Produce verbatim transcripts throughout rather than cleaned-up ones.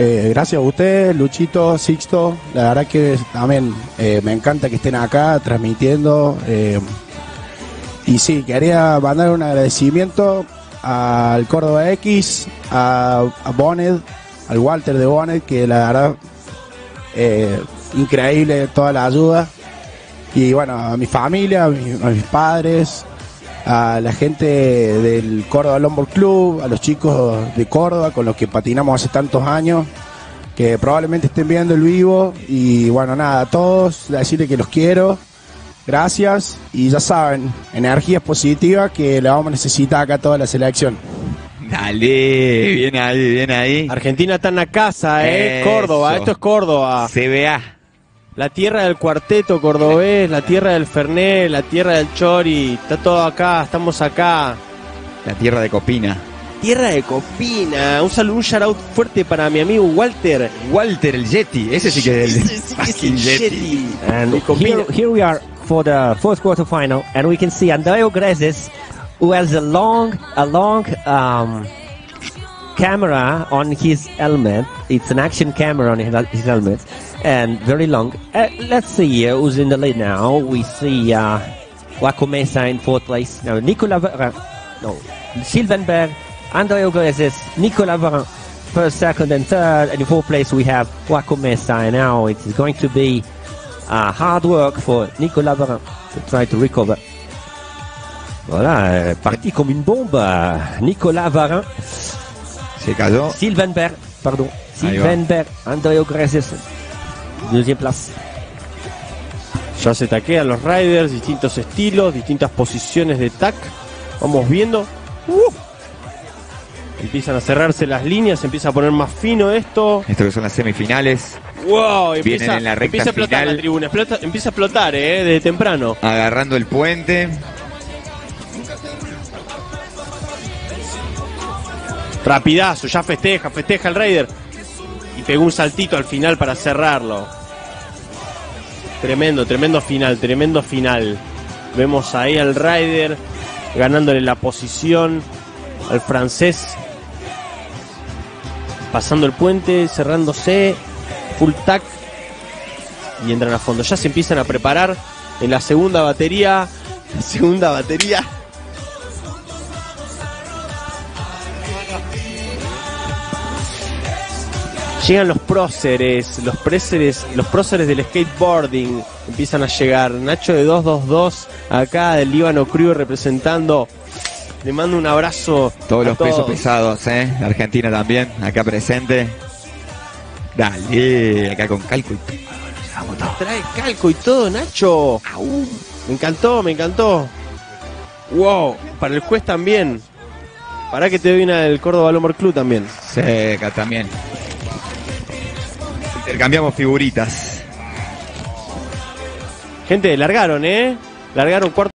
Eh, gracias a ustedes, Luchito, Sixto, la verdad que también eh, me encanta que estén acá transmitiendo. Eh, y sí, quería mandar un agradecimiento al Córdoba X, a, a Bonnet, al Walter de Bonnet, que la verdad, eh, increíble toda la ayuda. Y bueno, a mi familia, a, mi, a mis padres, a la gente del Córdoba Lombard Club, a los chicos de Córdoba con los que patinamos hace tantos años, que probablemente estén viendo el vivo. Y bueno, nada, a todos, decirles que los quiero, gracias, y ya saben, energías positivas que la vamos a necesitar acá toda la selección. Dale, bien ahí, bien ahí. Argentina está en la casa, ¿eh? Eso. Córdoba, esto es Córdoba. C B A. La tierra del cuarteto cordobés, la tierra del fernet, la tierra del chori, está todo acá, estamos acá. La tierra de Copina. Tierra de Copina. Un saludo, un shout out fuerte para mi amigo Walter. Walter, el Yeti, ese sí que es el, ese sí que es el Yeti. Yeti. And here, here we are for the fourth quarter final, and we can see Andreu Greses, who has a long, a long um, camera on his helmet. It's an action camera on his helmet. And very long. Uh, let's see here uh, who's in the lead now. We see uh, Waco Meza in fourth place. Now Nicolas Varin, no, Sylvain Behr, Andreu Greses, Nicolas Varin first, second, and third. And in fourth place we have Waco Meza. And now it's going to be uh, hard work for Nicolas Varin to try to recover. Voilà, parti comme une bombe. Nicolas Varin. Se cayó. Sylvain Behr, pardon. Sylvain Behr, Andreu Greses. Place. Ya se taquean los riders, distintos estilos, distintas posiciones de tac. Vamos viendo. Uh. Empiezan a cerrarse las líneas, se empieza a poner más fino esto. Esto que son las semifinales. Wow, empieza, vienen en la recta empieza a explotar final. La tribuna, explota, empieza a explotar, eh, desde temprano. Agarrando el puente. Rapidazo, ya festeja, festeja el rider. Y pegó un saltito al final para cerrarlo. Tremendo, tremendo final, tremendo final. Vemos ahí al rider ganándole la posición al francés. Pasando el puente, cerrándose, full tack. Y entran a fondo. Ya se empiezan a preparar en la segunda batería. La segunda batería. Llegan los próceres, los próceres, los próceres del skateboarding empiezan a llegar. Nacho de dos dos dos, acá del Líbano Crew representando. Le mando un abrazo. Todos a los todos. Pesos pesados, ¿eh? Argentina también, acá presente. Dale, acá con calco y todo. Trae calco y todo, Nacho. Au. Me encantó, me encantó. Wow, para el juez también. Para que te viene el Córdoba Lombard Club también. Seca también. Intercambiamos figuritas. Gente, largaron, ¿eh? Largaron cuarto.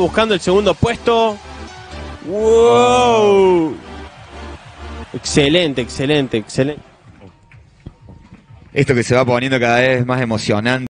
Buscando el segundo puesto. ¡Wow! Excelente, excelente, excelente. Esto que se va poniendo cada vez más emocionante.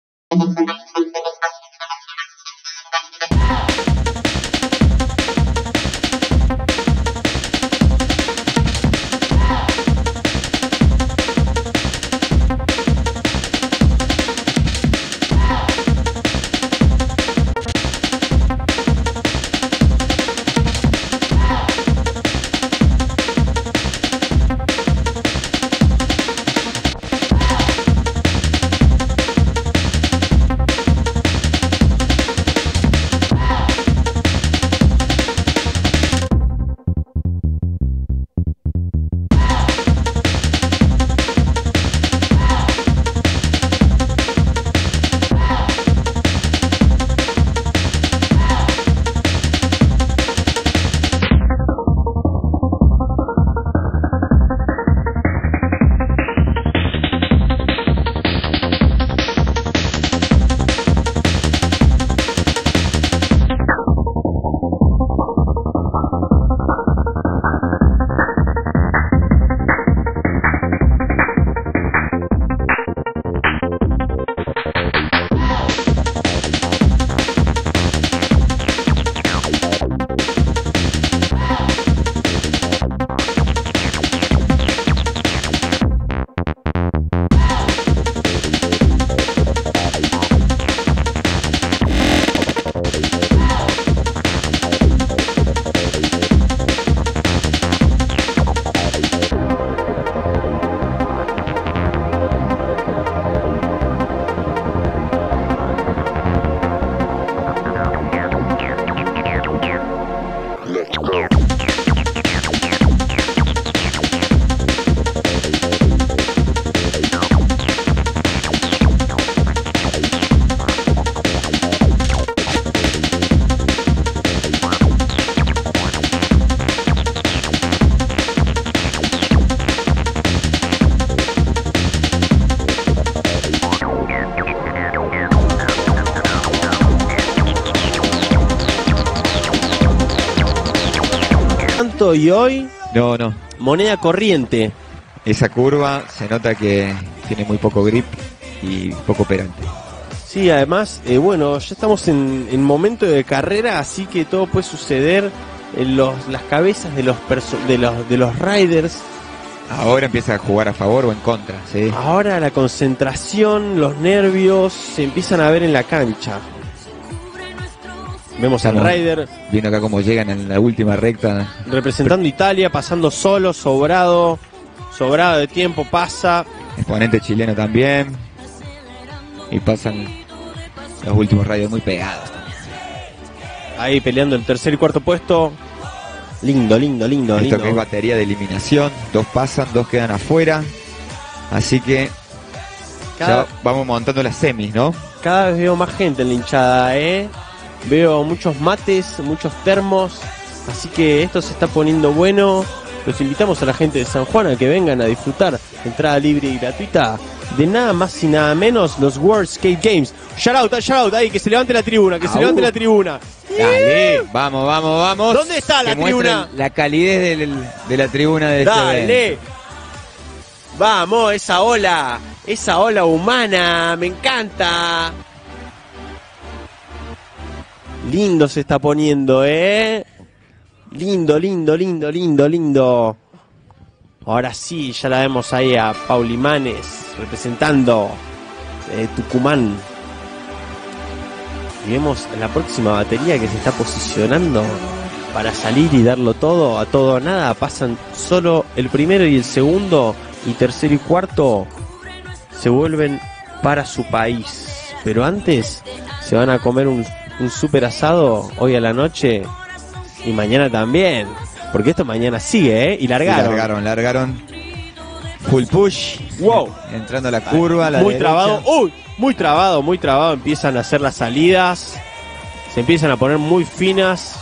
concepto y hoy... No, no. Moneda corriente. Esa curva se nota que tiene muy poco grip y poco operante. Sí, además, eh, bueno, ya estamos en, en momento de carrera, así que todo puede suceder en los, las cabezas de los, de los, de los riders. Ahora empieza a jugar a favor o en contra, sí. Ahora la concentración, los nervios se empiezan a ver en la cancha. Vemos Estamos al rider. Viendo acá cómo llegan en la última recta. Representando Pero... Italia, pasando solo, sobrado. Sobrado de tiempo, pasa. Exponente chileno también. Y pasan los últimos riders muy pegados también. Ahí peleando el tercer y cuarto puesto. Lindo, lindo, lindo. Esto lindo. Que es batería de eliminación. Dos pasan, dos quedan afuera. Así que cada... ya vamos montando las semis, ¿no? Cada vez veo más gente en la hinchada, ¿eh? Veo muchos mates, muchos termos. Así que esto se está poniendo bueno. Los invitamos a la gente de San Juan a que vengan a disfrutar. Entrada libre y gratuita. De nada más y nada menos, los World Skate Games. Shout out, shout out, ahí, que se levante la tribuna, que ah, se levante uh. la tribuna. Dale, vamos, vamos, vamos. ¿Dónde está la tribuna? La calidez del, de la tribuna de Dale. Este evento. Vamos, esa ola, esa ola humana, me encanta. Lindo se está poniendo, ¿eh? Lindo, lindo, lindo, lindo, lindo. Ahora sí, ya la vemos ahí a Pauli Manes, representando eh, Tucumán. Y vemos la próxima batería que se está posicionando para salir y darlo todo, a todo o nada. Pasan solo el primero y el segundo, y tercero y cuarto se vuelven para su país. Pero antes se van a comer un, un super asado hoy a la noche y mañana también. Porque esto mañana sigue, ¿eh? Y largaron. Y largaron, largaron. Full push. Wow. Entrando a la curva, a la Muy derecha. trabado. Uy, muy trabado, muy trabado. Empiezan a hacer las salidas. Se empiezan a poner muy finas.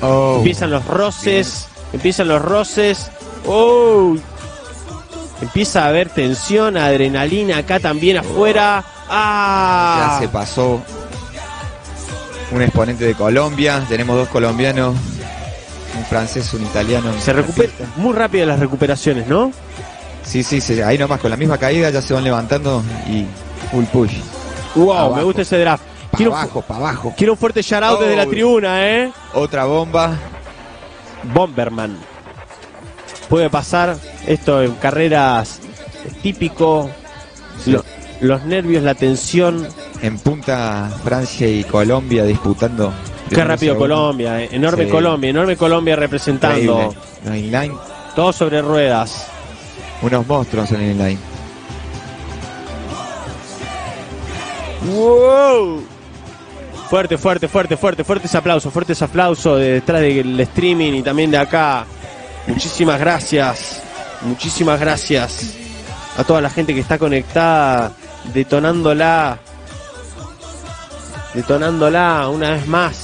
Oh. Empiezan los roces. Bien. Empiezan los roces. Oh. Empieza a haber tensión, adrenalina acá también afuera. Oh. Ah. Ya se pasó un exponente de Colombia. Tenemos dos colombianos. Un francés, un italiano. Se recupera muy rápido las recuperaciones, ¿no? Sí, sí, sí, ahí nomás con la misma caída ya se van levantando y full push. Wow, abajo. Me gusta ese draft. Para abajo, para abajo. Quiero un fuerte shout out oh, desde la tribuna, ¿eh? Otra bomba. Bomberman. Puede pasar esto en carreras típico. Sí. Los, los nervios, la tensión. En punta Francia y Colombia disputando. Qué rápido Colombia, eh. enorme sí. Colombia, enorme Colombia representando. Los inline. Todo sobre ruedas. Unos monstruos en el inline. ¡Wow! Fuerte, fuerte, fuerte, fuerte, fuertes aplausos, fuertes aplausos de detrás del streaming y también de acá. Muchísimas gracias, muchísimas gracias a toda la gente que está conectada, detonándola, detonándola una vez más.